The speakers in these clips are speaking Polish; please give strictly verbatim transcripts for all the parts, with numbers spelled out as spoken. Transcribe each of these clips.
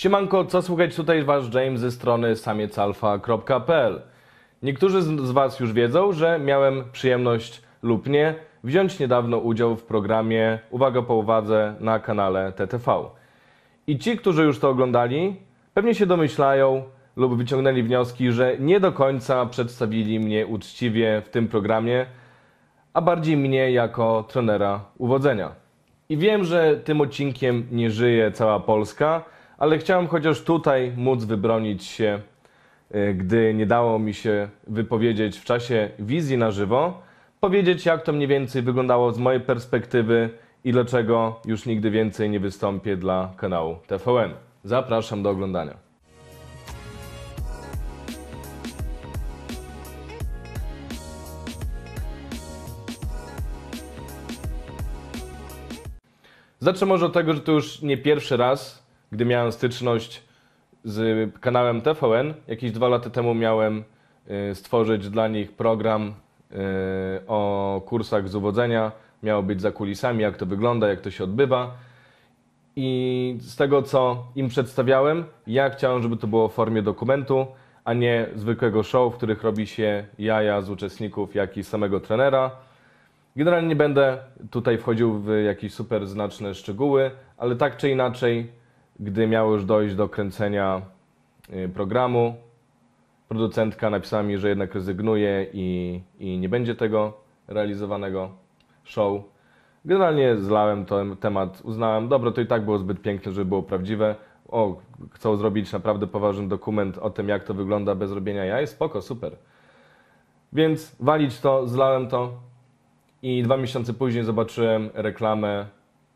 Siemanko, co słychać? Tutaj Wasz James ze strony samiec alfa kropka p l. Niektórzy z Was już wiedzą, że miałem przyjemność lub nie wziąć niedawno udział w programie Uwaga po Uwadze na kanale T T V. I ci, którzy już to oglądali, pewnie się domyślają lub wyciągnęli wnioski, że nie do końca przedstawili mnie uczciwie w tym programie, a bardziej mnie jako trenera uwodzenia. I wiem, że tym odcinkiem nie żyje cała Polska, ale chciałem chociaż tutaj móc wybronić się, gdy nie dało mi się wypowiedzieć w czasie wizji na żywo, powiedzieć, jak to mniej więcej wyglądało z mojej perspektywy i dlaczego już nigdy więcej nie wystąpię dla kanału T V N. Zapraszam do oglądania. Zacznę może od tego, że to już nie pierwszy raz, gdy miałem styczność z kanałem T V N. Jakieś dwa lata temu miałem stworzyć dla nich program o kursach z uwodzenia. Miało być za kulisami, jak to wygląda, jak to się odbywa. I z tego, co im przedstawiałem, ja chciałem, żeby to było w formie dokumentu, a nie zwykłego show, w których robi się jaja z uczestników, jak i samego trenera. Generalnie nie będę tutaj wchodził w jakieś super znaczne szczegóły, ale tak czy inaczej, gdy miało już dojść do kręcenia programu, producentka napisała mi, że jednak rezygnuje i, i nie będzie tego realizowanego show. Generalnie zlałem ten temat, uznałem, dobra, to i tak było zbyt piękne, żeby było prawdziwe. O, chcą zrobić naprawdę poważny dokument o tym, jak to wygląda bez robienia jaj, spoko, super. Więc walić to, zlałem to. I dwa miesiące później zobaczyłem reklamę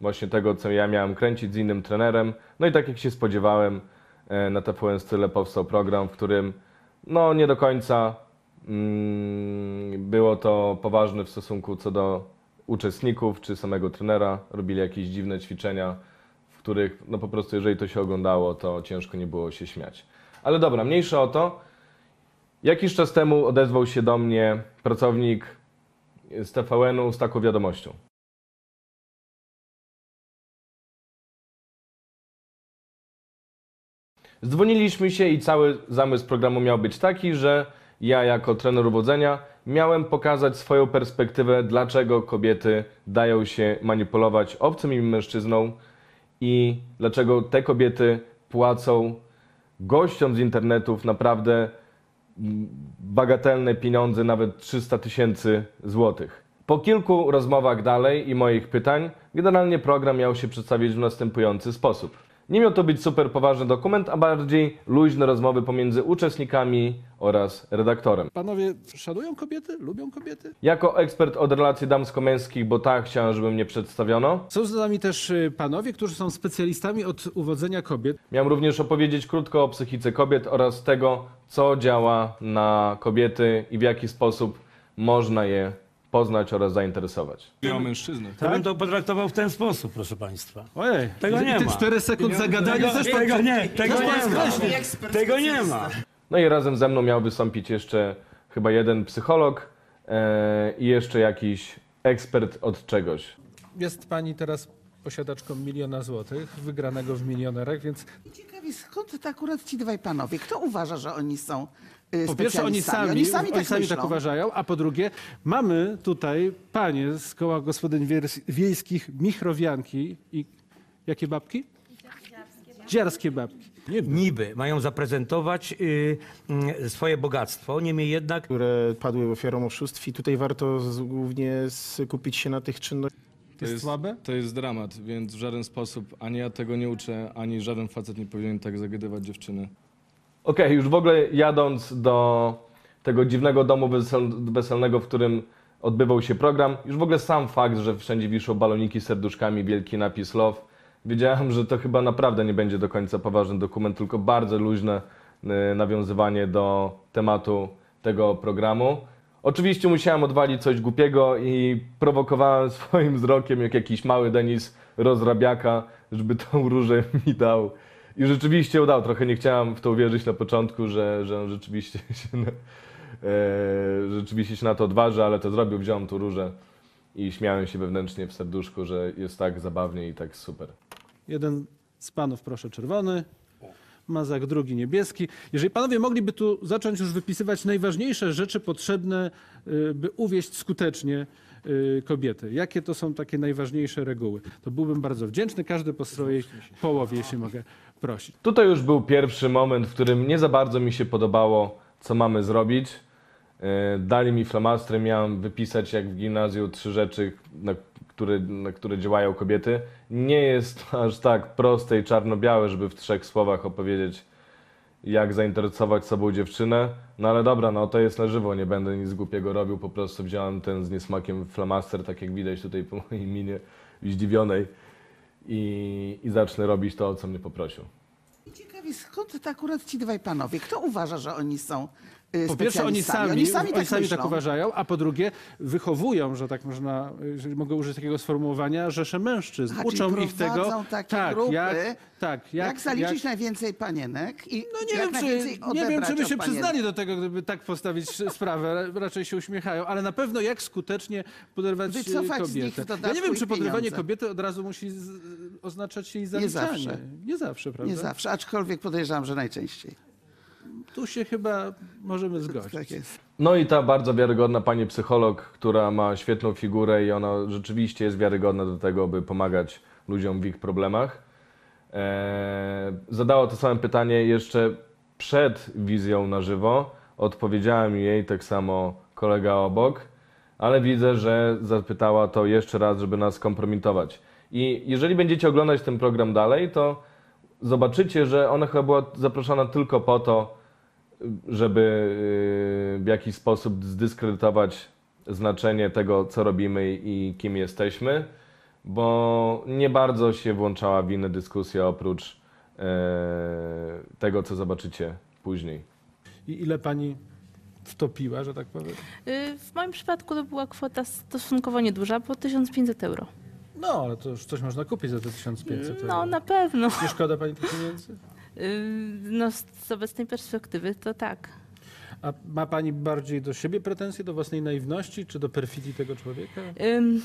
właśnie tego, co ja miałem kręcić z innym trenerem. No i tak jak się spodziewałem, na T V N Style powstał program, w którym no nie do końca mm, było to poważne w stosunku co do uczestników czy samego trenera. Robili jakieś dziwne ćwiczenia, w których no po prostu jeżeli to się oglądało, to ciężko nie było się śmiać. Ale dobra, mniejsza o to. Jakiś czas temu odezwał się do mnie pracownik z T V N-u z taką wiadomością. Zdzwoniliśmy się i cały zamysł programu miał być taki, że ja jako trener uwodzenia miałem pokazać swoją perspektywę, dlaczego kobiety dają się manipulować obcym im mężczyzną i dlaczego te kobiety płacą gościom z internetów naprawdę bagatelne pieniądze, nawet trzysta tysięcy złotych. Po kilku rozmowach dalej i moich pytań, generalnie program miał się przedstawić w następujący sposób. Nie miał to być super poważny dokument, a bardziej luźne rozmowy pomiędzy uczestnikami oraz redaktorem. Panowie szanują kobiety? Lubią kobiety? Jako ekspert od relacji damsko-męskich, bo tak chciałem, żeby mnie przedstawiono. Są z nami też panowie, którzy są specjalistami od uwodzenia kobiet. Miałem również opowiedzieć krótko o psychice kobiet oraz tego, co działa na kobiety i w jaki sposób można je poznać oraz zainteresować. O mężczyznach. Tak? Ja bym to potraktował w ten sposób, proszę Państwa. Ojej, tego nie ma. cztery sekund zagadania. Tego nie, tego nie, tego nie ma. No i razem ze mną miał wystąpić jeszcze chyba jeden psycholog e, i jeszcze jakiś ekspert od czegoś. Jest Pani teraz posiadaczką miliona złotych, wygranego w milionerach, więc... Ciekawi, skąd to akurat ci dwaj panowie? Kto uważa, że oni są... Po pierwsze oni sami, oni sami, tak, oni sami tak uważają, a po drugie mamy tutaj panie z koła gospodyń wiejskich Michrowianki i jakie babki? Dzierskie babki. Niby. Niby mają zaprezentować y, swoje bogactwo, niemniej jednak... Które padły ofiarą oszustw i tutaj warto z, głównie skupić się na tych czynnościach. To, to jest słabe? To jest dramat, więc w żaden sposób ani ja tego nie uczę, ani żaden facet nie powinien tak zagadywać dziewczyny. Okej, okay, już w ogóle jadąc do tego dziwnego domu wesel weselnego, w którym odbywał się program, już w ogóle sam fakt, że wszędzie wiszą baloniki z serduszkami, wielki napis love, wiedziałem, że to chyba naprawdę nie będzie do końca poważny dokument, tylko bardzo luźne y, nawiązywanie do tematu tego programu. Oczywiście musiałem odwalić coś głupiego i prowokowałem swoim wzrokiem, jak jakiś mały Denis rozrabiaka, żeby tą różę mi dał. I rzeczywiście udał. Trochę nie chciałem w to uwierzyć na początku, że, że on rzeczywiście się, na, e, rzeczywiście się na to odważy, ale to zrobił. Wziąłem tu różę i śmiałem się wewnętrznie w serduszku, że jest tak zabawnie i tak super. Jeden z panów, proszę, czerwony. mazak drugi niebieski. Jeżeli panowie mogliby tu zacząć już wypisywać najważniejsze rzeczy potrzebne, by uwieść skutecznie kobiety. Jakie to są takie najważniejsze reguły? To byłbym bardzo wdzięczny, każdy po swojej połowie, jeśli mogę prosić. Tutaj już był pierwszy moment, w którym nie za bardzo mi się podobało, co mamy zrobić. Dali mi flamastry, miałem wypisać jak w gimnazjum trzy rzeczy, na które, na które działają kobiety. Nie jest aż tak proste i czarno-białe, żeby w trzech słowach opowiedzieć, jak zainteresować sobą dziewczynę. No ale dobra, no to jest na żywo, nie będę nic głupiego robił, po prostu wziąłem ten z niesmakiem flamaster, tak jak widać tutaj po mojej minie zdziwionej i, i zacznę robić to, o co mnie poprosił. Ciekawi, skąd to akurat ci dwaj panowie? Kto uważa, że oni są specjalistami? Po pierwsze, oni sami, oni sami, tak, oni sami tak uważają, a po drugie wychowują, że tak można, jeżeli mogę użyć takiego sformułowania, rzesze mężczyzn. A, uczą ich tego, takie tak, grupy, jak, tak, jak, jak zaliczyć jak... najwięcej panienek i no nie jak wiem, najwięcej czy, nie wiem, czy by się przyznali do tego, gdyby tak postawić sprawę. Raczej się uśmiechają, ale na pewno jak skutecznie podrywać Wycofać kobietę. Ja nie wiem, czy podrywanie pieniądze. kobiety od razu musi z... oznaczać jej zaliczanie. Nie zawsze. Nie zawsze, prawda? Nie zawsze, aczkolwiek podejrzewam, że najczęściej. Tu się chyba możemy zgodzić. Tak jest. No i ta bardzo wiarygodna pani psycholog, która ma świetną figurę i ona rzeczywiście jest wiarygodna do tego, by pomagać ludziom w ich problemach. Eee, zadała to samo pytanie jeszcze przed wizją na żywo. Odpowiedziałem jej tak samo kolega obok, ale widzę, że zapytała to jeszcze raz, żeby nas kompromitować. I jeżeli będziecie oglądać ten program dalej, to zobaczycie, że ona chyba była zaproszona tylko po to, żeby w jakiś sposób zdyskredytować znaczenie tego, co robimy i kim jesteśmy, bo nie bardzo się włączała w inne dyskusje oprócz tego, co zobaczycie później. I ile pani wtopiła, że tak powiem? W moim przypadku to była kwota stosunkowo nieduża, bo tysiąc pięćset euro. No, ale to już coś można kupić za te tysiąc pięćset euro. No, na pewno. Nie szkoda pani tych pieniędzy? No, z obecnej perspektywy to tak. A ma pani bardziej do siebie pretensje, do własnej naiwności, czy do perfidii tego człowieka? Ym...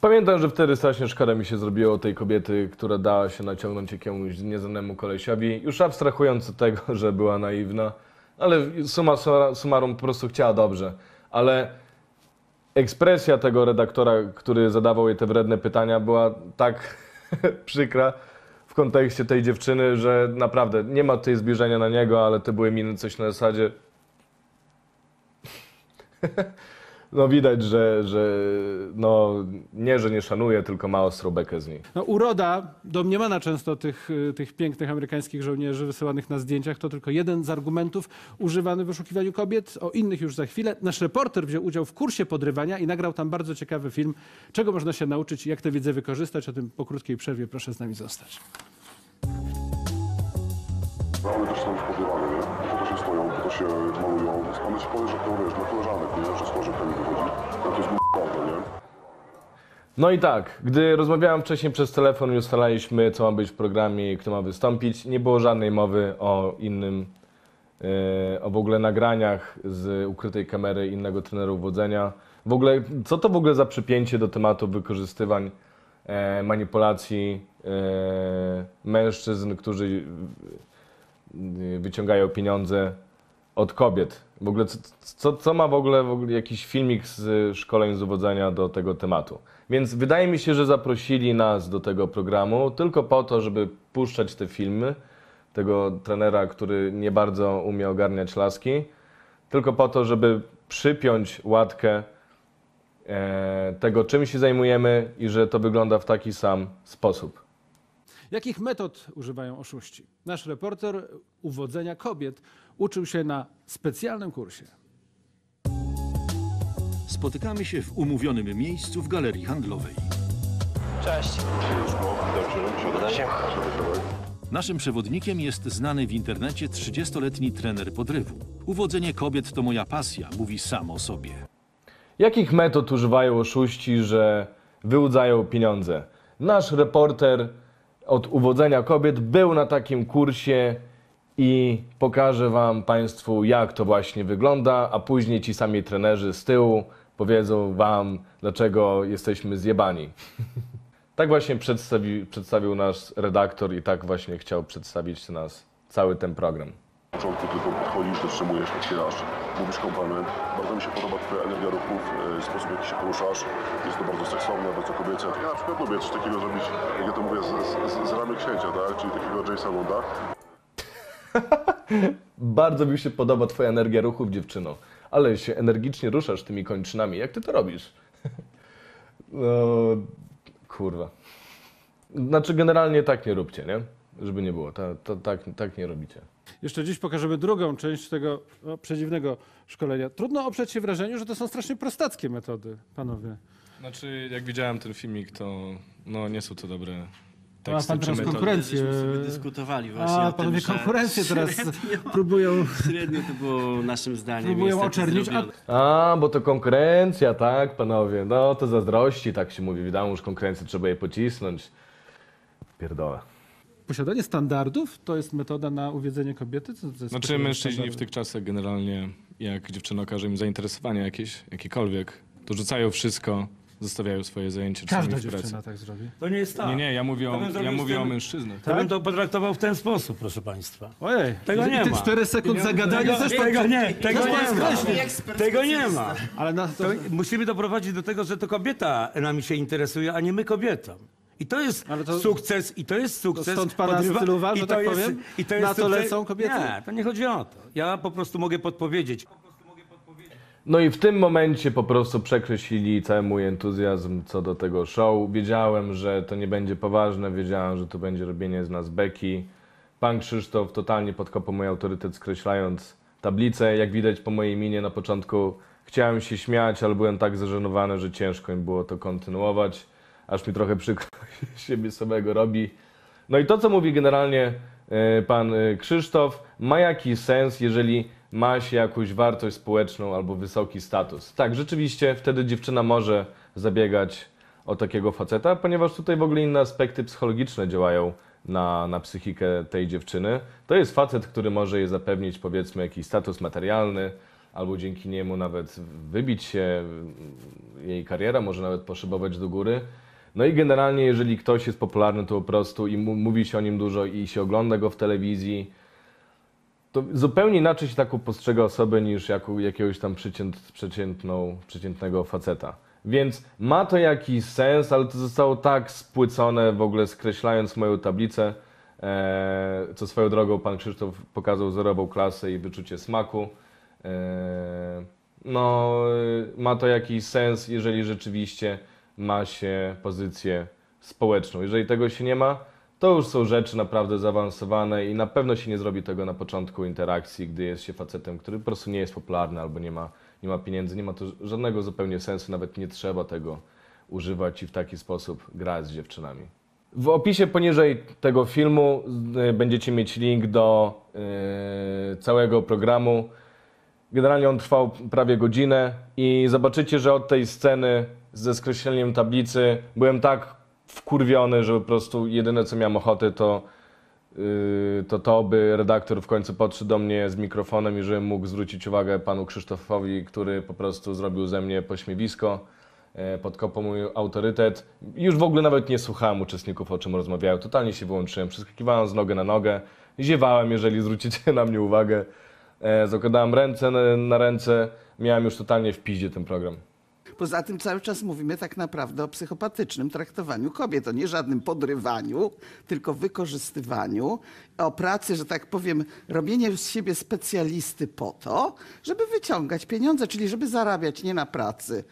Pamiętam, że wtedy strasznie szkoda mi się zrobiło tej kobiety, która dała się naciągnąć jakiemuś nieznanemu kolesiowi, już abstrahując od tego, że była naiwna, ale summa summarum po prostu chciała dobrze. Ale ekspresja tego redaktora, który zadawał jej te wredne pytania, była tak przykra, w kontekście tej dziewczyny, że naprawdę nie ma tutaj zbliżenia na niego, ale to były miny coś na zasadzie. No widać, że, że no, nie, że nie szanuje, tylko ma ostrą bekę z niej. No, uroda domniemana często tych, tych pięknych amerykańskich żołnierzy wysyłanych na zdjęciach to tylko jeden z argumentów używany w oszukiwaniu kobiet. O innych już za chwilę. Nasz reporter wziął udział w kursie podrywania i nagrał tam bardzo ciekawy film, czego można się nauczyć i jak tę wiedzę wykorzystać. O tym po krótkiej przerwie proszę z nami zostać. Mamy też są już podrywane, nie? Po to się stoją, po to się malują. Mamy ci powie, że to wiesz, dla koleżanek, nie? Że stworzy pewnie wychodzi. To jest głupota, nie? No i tak, gdy rozmawiałem wcześniej przez telefon i ustalaliśmy, co ma być w programie i kto ma wystąpić, nie było żadnej mowy o innym, yy, o w ogóle nagraniach z ukrytej kamery innego trenera uwodzenia. W ogóle, co to w ogóle za przypięcie do tematu wykorzystywań, yy, manipulacji yy, mężczyzn, którzy... Yy, wyciągają pieniądze od kobiet. W ogóle co, co, co ma w ogóle, w ogóle jakiś filmik z szkoleń z uwodzenia do tego tematu. Więc wydaje mi się, że zaprosili nas do tego programu tylko po to, żeby puszczać te filmy tego trenera, który nie bardzo umie ogarniać laski, tylko po to, żeby przypiąć łatkę tego, czym się zajmujemy i że to wygląda w taki sam sposób. Jakich metod używają oszuści? Nasz reporter uwodzenia kobiet uczył się na specjalnym kursie. Spotykamy się w umówionym miejscu w galerii handlowej. Cześć. Naszym przewodnikiem jest znany w internecie trzydziestoletni trener podrywu. Uwodzenie kobiet to moja pasja, mówi sam o sobie. Jakich metod używają oszuści, że wyłudzają pieniądze? Nasz reporter od uwodzenia kobiet był na takim kursie i pokażę wam państwu, jak to właśnie wygląda, a później ci sami trenerzy z tyłu powiedzą wam, dlaczego jesteśmy zjebani. Tak właśnie przedstawi, przedstawił nasz redaktor i tak właśnie chciał przedstawić nas cały ten program. Na początku tylko podchodzisz, dotrzymujesz, otwierasz, mówisz komplement. Bardzo mi się podoba twoja energia ruchów, sposób, w jaki się poruszasz. Jest to bardzo seksowne, bardzo kobiece. Ja na przykład lubię coś takiego zrobić, jak ja to mówię, z, z, z ramy księcia, tak? Czyli takiego Jamesa Bonda. Bardzo mi się podoba twoja energia ruchów, dziewczyno. Ale się energicznie ruszasz tymi kończynami. Jak ty to robisz? No, kurwa. Znaczy generalnie tak nie róbcie, nie? Żeby nie było. Ta, ta, tak, tak nie robicie. Jeszcze dziś pokażemy drugą część tego no, przedziwnego szkolenia. Trudno oprzeć się wrażeniu, że to są strasznie prostackie metody, panowie. Znaczy, jak widziałem ten filmik, to no, nie są to dobre teksty. A pan teraz konkurencję. My dyskutowali właśnie A, o panowie tym, konkurencję teraz średnio, próbują... Średnio to było naszym zdaniem. Próbują oczernić. A... A, bo to konkurencja, tak, panowie. No, to zazdrości, tak się mówi. Wiadomo, już konkurencję trzeba je pocisnąć. Pierdolę. Posiadanie standardów to jest metoda na uwiedzenie kobiety? Znaczy mężczyźni w tych czasach generalnie, jak dziewczyna okaże im zainteresowanie jakieś, jakiekolwiek, to rzucają wszystko, zostawiają swoje zajęcie. Każda dziewczyna tak zrobi. To nie jest tak. Nie, nie, ja mówię o, ja mówię ten, o mężczyznach. Ja bym to potraktował w ten sposób, proszę państwa. Ojej. Tego nie ma. cztery sekund zagadania. Tego, tego nie, tego nie, nie ma. Tego nie ma. Ale na to, to, musimy doprowadzić do tego, że to kobieta nami się interesuje, a nie my kobietom. I to jest to, sukces, i to jest sukces. Stąd pana stylowa, że tak jest, powiem, i to jest na to sukces... lecą kobiety? Nie, to nie chodzi o to. Ja po prostu mogę podpowiedzieć. No i w tym momencie po prostu przekreślili cały mój entuzjazm co do tego show. Wiedziałem, że to nie będzie poważne, wiedziałem, że to będzie robienie z nas beki. Pan Krzysztof totalnie podkopał mój autorytet, skreślając tablicę. Jak widać po mojej minie na początku chciałem się śmiać, ale byłem tak zażenowany, że ciężko im było to kontynuować. Aż mi trochę przykro siebie samego robi. No i to, co mówi generalnie pan Krzysztof, ma jakiś sens, jeżeli ma się jakąś wartość społeczną albo wysoki status. Tak, rzeczywiście wtedy dziewczyna może zabiegać o takiego faceta, ponieważ tutaj w ogóle inne aspekty psychologiczne działają na, na psychikę tej dziewczyny. To jest facet, który może jej zapewnić, powiedzmy, jakiś status materialny, albo dzięki niemu nawet wybić się, jej kariera może nawet poszybować do góry. No i generalnie, jeżeli ktoś jest popularny, to po prostu i mówi się o nim dużo i się ogląda go w telewizji, to zupełnie inaczej się taką postrzega osobę niż jako, jakiegoś tam przecięt, przeciętną, przeciętnego faceta. Więc ma to jakiś sens, ale to zostało tak spłycone, w ogóle skreślając moją tablicę, e, co swoją drogą pan Krzysztof pokazał zerową klasę i wyczucie smaku. E, no, ma to jakiś sens, jeżeli rzeczywiście ma się pozycję społeczną. Jeżeli tego się nie ma, to już są rzeczy naprawdę zaawansowane i na pewno się nie zrobi tego na początku interakcji, gdy jest się facetem, który po prostu nie jest popularny albo nie ma, nie ma pieniędzy. Nie ma to żadnego zupełnie sensu, nawet nie trzeba tego używać i w taki sposób grać z dziewczynami. W opisie poniżej tego filmu będziecie mieć link do yy, całego programu. Generalnie on trwał prawie godzinę i zobaczycie, że od tej sceny ze skreśleniem tablicy byłem tak wkurwiony, że po prostu jedyne co miałem ochotę to, yy, to to, by redaktor w końcu podszedł do mnie z mikrofonem i żebym mógł zwrócić uwagę panu Krzysztofowi, który po prostu zrobił ze mnie pośmiewisko, yy, podkopał mój autorytet. Już w ogóle nawet nie słuchałem uczestników, o czym rozmawiają, totalnie się wyłączyłem, przeskakiwałem z nogę na nogę, ziewałem, jeżeli zwrócicie na mnie uwagę, yy, zakładałem ręce na, na ręce, miałem już totalnie w piździe ten program. Poza tym cały czas mówimy tak naprawdę o psychopatycznym traktowaniu kobiet, o nie żadnym podrywaniu, tylko wykorzystywaniu, o pracy, że tak powiem, robienie z siebie specjalisty po to, żeby wyciągać pieniądze, czyli żeby zarabiać nie na pracy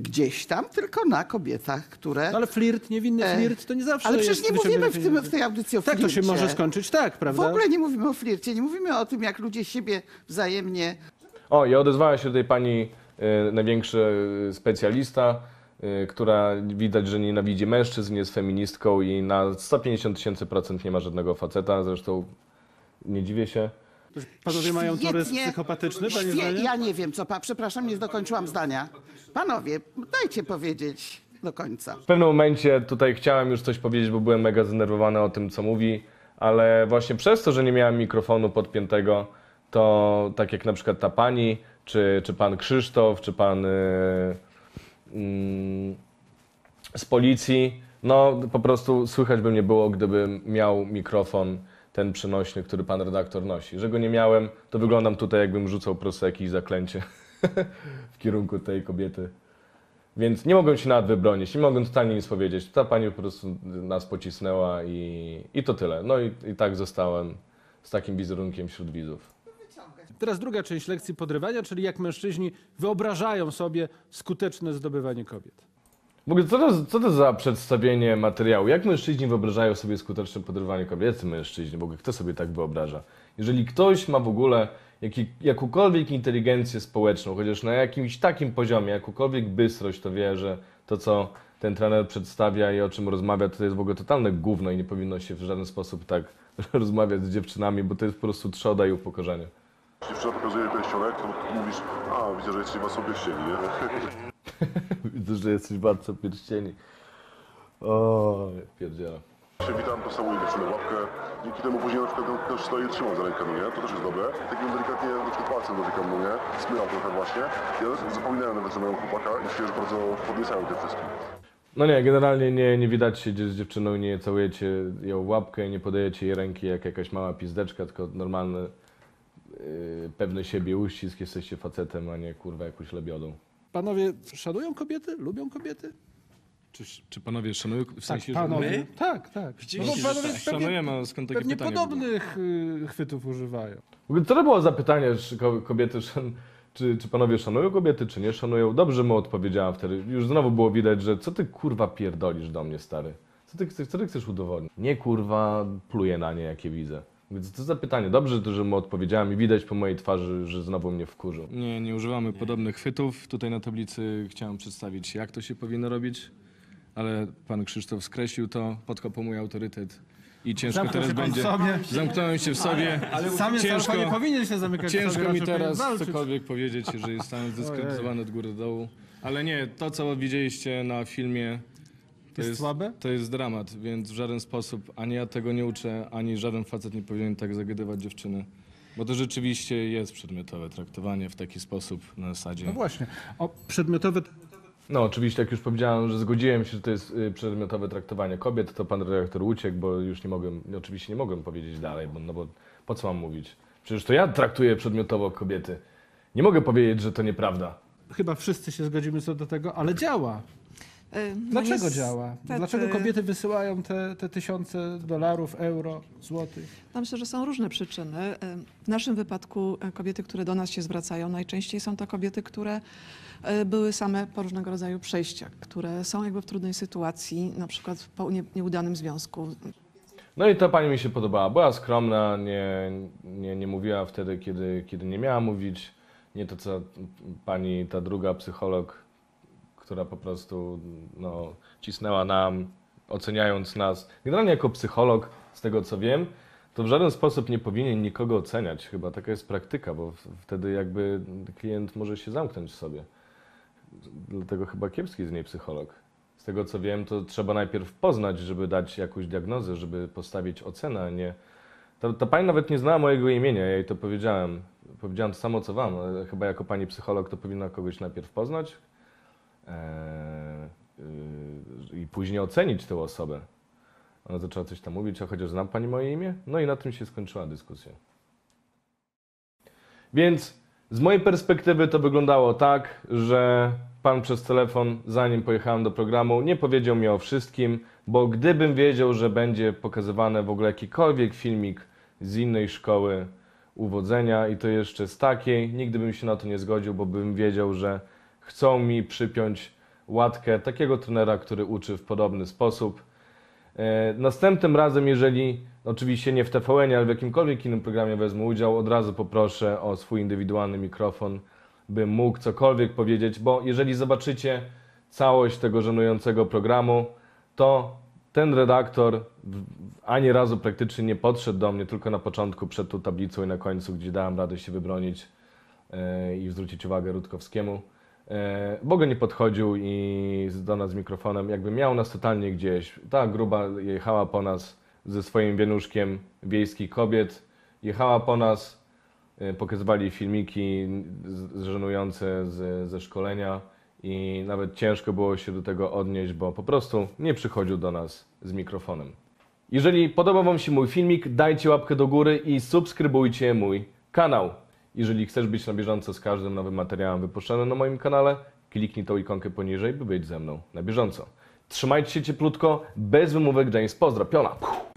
gdzieś tam, tylko na kobietach, które... No ale flirt, niewinny flirt, to nie zawsze ale jest... Ale przecież nie mówimy w, tym, w tej audycji o flircie. Tak, to się może skończyć, tak, prawda? W ogóle nie mówimy o flircie, nie mówimy o tym, jak ludzie siebie wzajemnie... O, i odezwała się tutaj pani... największy specjalista, która widać, że nienawidzi mężczyzn, jest feministką i na sto pięćdziesiąt tysięcy procent nie ma żadnego faceta, zresztą nie dziwię się. Panowie mają torys psychopatyczny? Ja nie wiem co, pa, przepraszam, nie dokończyłam zdania. Panowie, dajcie powiedzieć do końca. W pewnym momencie tutaj chciałem już coś powiedzieć, bo byłem mega zdenerwowany o tym, co mówi, ale właśnie przez to, że nie miałem mikrofonu podpiętego, to tak jak na przykład ta pani, Czy, czy pan Krzysztof, czy pan yy, yy, z policji. No po prostu słychać by mnie było, gdybym miał mikrofon ten przenośny, który pan redaktor nosi. Że go nie miałem, to wyglądam tutaj, jakbym rzucał proseki i zaklęcie w kierunku tej kobiety. Więc nie mogłem się nawet wybronić, nie mogłem totalnie nic powiedzieć. Ta pani po prostu nas pocisnęła i, i to tyle. No i, i tak zostałem z takim wizerunkiem wśród widzów. Teraz druga część lekcji podrywania, czyli jak mężczyźni wyobrażają sobie skuteczne zdobywanie kobiet. W ogóle co to, co to za przedstawienie materiału? Jak mężczyźni wyobrażają sobie skuteczne podrywanie kobiet? Jacy mężczyźni? W ogóle kto sobie tak wyobraża? Jeżeli ktoś ma w ogóle jakich, jakąkolwiek inteligencję społeczną, chociaż na jakimś takim poziomie, jakąkolwiek bystrość, to wie, że to, co ten trener przedstawia i o czym rozmawia, to jest w ogóle totalne gówno i nie powinno się w żaden sposób tak rozmawiać z dziewczynami, bo to jest po prostu trzoda i upokorzenie. Dziewczyna pokazuje pierścionek, to mówisz, a widzę, że jesteś w Władcy Pierścieni, nie? Widzę, że jesteś w Władcy Pierścieni. O, pierdziela. Witam, pocałuję dziewczynę łapkę. Dzięki temu później na przykład też stoję i trzymam za rękę, no nie? To też jest dobre. Takim delikatnie, na przykład palcem dotykam, no nie? Smyram trochę właśnie. Ja zapominałem nawet, że mają chłopaka i myślę, że bardzo podniecają te wszystkie. No nie, generalnie nie, nie widać się z dziewczyną, nie całujecie ją łapkę, nie podajecie jej ręki jak jakaś mała pizdeczka, tylko normalny, pewny siebie uścisk, jesteście facetem, a nie kurwa jakąś lebiodą. Panowie szanują kobiety? Lubią kobiety? Czy, czy panowie szanują? W sensie, tak, panowie, że my? Tak, tak. No bo panowie tak. Pewnie, szanujemy, a skąd takie pewnie podobnych było? Chwytów używają. W ogóle co to było za pytanie, czy kobiety, czy, czy panowie szanują kobiety, czy nie szanują? Dobrze mu odpowiedziałem wtedy. Już znowu było widać, że co ty kurwa pierdolisz do mnie, stary? Co ty, co ty chcesz udowodnić? Nie kurwa, pluję na nie, jakie widzę. Co za pytanie? Dobrze, że mu odpowiedziałem i widać po mojej twarzy, że znowu mnie wkurzył. Nie, nie używamy nie. podobnych chwytów. Tutaj na tablicy chciałem przedstawić, jak to się powinno robić, ale pan Krzysztof skreślił to, podkopał mój autorytet i ciężko Zamknę teraz będzie... Zamknąłem się w sobie. Ale, ale sam ciężko, nie powinien się zamykać ciężko w sobie, mi teraz cokolwiek powiedzieć, że jestem zdyskredytowany od góry do dołu. Ale nie, to co widzieliście na filmie... To jest, jest słabe? To jest dramat, więc w żaden sposób ani ja tego nie uczę, ani żaden facet nie powinien tak zagadywać dziewczyny. Bo to rzeczywiście jest przedmiotowe traktowanie w taki sposób na zasadzie... No właśnie, o przedmiotowe... No oczywiście, jak już powiedziałem, że zgodziłem się, że to jest przedmiotowe traktowanie kobiet, to pan redaktor uciekł, bo już nie mogłem, oczywiście nie mogłem powiedzieć dalej, bo, no bo po co mam mówić? Przecież to ja traktuję przedmiotowo kobiety. Nie mogę powiedzieć, że to nieprawda. Chyba wszyscy się zgodzimy co do tego, ale działa. No dlaczego jest, działa? Te, Dlaczego kobiety wysyłają te, te tysiące dolarów, euro, złotych? No myślę, że są różne przyczyny. W naszym wypadku kobiety, które do nas się zwracają, najczęściej są to kobiety, które były same po różnego rodzaju przejściach, które są jakby w trudnej sytuacji, na przykład po nieudanym związku. No i ta pani mi się podobała. Była skromna, nie, nie, nie mówiła wtedy, kiedy, kiedy nie miała mówić. Nie to, co pani, ta druga psycholog, która po prostu no, cisnęła nam, oceniając nas. Generalnie jako psycholog, z tego co wiem, to w żaden sposób nie powinien nikogo oceniać. Chyba taka jest praktyka, bo wtedy jakby klient może się zamknąć w sobie. Dlatego chyba kiepski z niej psycholog. Z tego co wiem, to trzeba najpierw poznać, żeby dać jakąś diagnozę, żeby postawić ocenę, a nie... Ta, ta pani nawet nie znała mojego imienia, ja jej to powiedziałem. Powiedziałem to samo co wam, ale chyba jako pani psycholog to powinna kogoś najpierw poznać, i później ocenić tę osobę. Ona zaczęła coś tam mówić, a chociaż znam pani moje imię? No i na tym się skończyła dyskusja. Więc z mojej perspektywy to wyglądało tak, że pan przez telefon, zanim pojechałem do programu, nie powiedział mi o wszystkim, bo gdybym wiedział, że będzie pokazywane w ogóle jakikolwiek filmik z innej szkoły uwodzenia i to jeszcze z takiej, nigdy bym się na to nie zgodził, bo bym wiedział, że chcą mi przypiąć łatkę takiego trenera, który uczy w podobny sposób. Następnym razem, jeżeli oczywiście nie w T V N, ale w jakimkolwiek innym programie wezmę udział, od razu poproszę o swój indywidualny mikrofon, bym mógł cokolwiek powiedzieć, bo jeżeli zobaczycie całość tego żenującego programu, to ten redaktor ani razu praktycznie nie podszedł do mnie, tylko na początku przed tą tablicą i na końcu, gdzie dałem radę się wybronić i zwrócić uwagę Rutkowskiemu. Bo go nie podchodził i do nas z mikrofonem, jakby miał nas totalnie gdzieś. Ta gruba jechała po nas ze swoim wianuszkiem wiejskich kobiet, jechała po nas, pokazywali filmiki żenujące z, ze szkolenia i nawet ciężko było się do tego odnieść, bo po prostu nie przychodził do nas z mikrofonem. Jeżeli podoba Wam się mój filmik, dajcie łapkę do góry i subskrybujcie mój kanał. Jeżeli chcesz być na bieżąco z każdym nowym materiałem wypuszczonym na moim kanale, kliknij tą ikonkę poniżej, by być ze mną na bieżąco. Trzymajcie się cieplutko, bez wymówek. James, pozdro, piona!